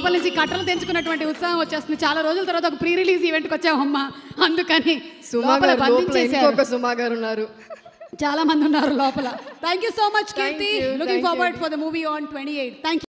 లోపల నుంచి కట్టలు తెంచుకున్నటువంటి ఉత్సాహం వచ్చేస్తుంది. చాలా రోజుల తర్వాత ఒక ప్రీ రిలీజ్ ఈవెంట్ కి వచ్చామమ్మా, అందుకని లోపల బంధించేశారు. సుమా గారు ఉన్నారు, చాలా మంది ఉన్నారు లోపల. Thank you so much Keerthi, looking forward for the movie on 28. Thank you.